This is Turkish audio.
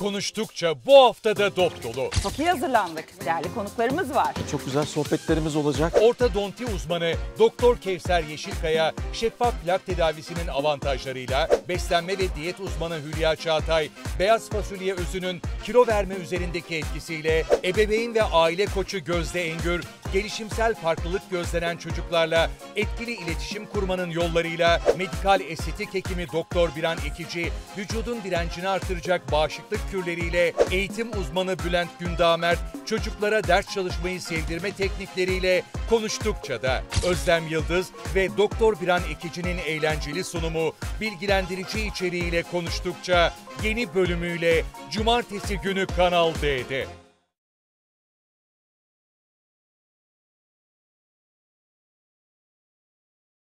Konuştukça bu haftada dop dolu. Çok iyi hazırlandık. Değerli konuklarımız var. Çok güzel sohbetlerimiz olacak. Ortodonti uzmanı Dr. Kevser Yeşilkaya şeffaf plak tedavisinin avantajlarıyla, beslenme ve diyet uzmanı Hülya Çağatay beyaz fasulye özünün kilo verme üzerindeki etkisiyle, ebeveyn ve aile koçu Gözde Engür gelişimsel farklılık gözlenen çocuklarla etkili iletişim kurmanın yollarıyla, medikal estetik hekimi Dr. Biran Ekici vücudun direncini artıracak bağışıklık kürleriyle, eğitim uzmanı Bülent Gündah Mert çocuklara ders çalışmayı sevdirme teknikleriyle, konuştukça da Özlem Yıldız ve Dr. Biran Ekici'nin eğlenceli sunumu, bilgilendirici içeriğiyle konuştukça yeni bölümüyle cumartesi günü Kanal D'de.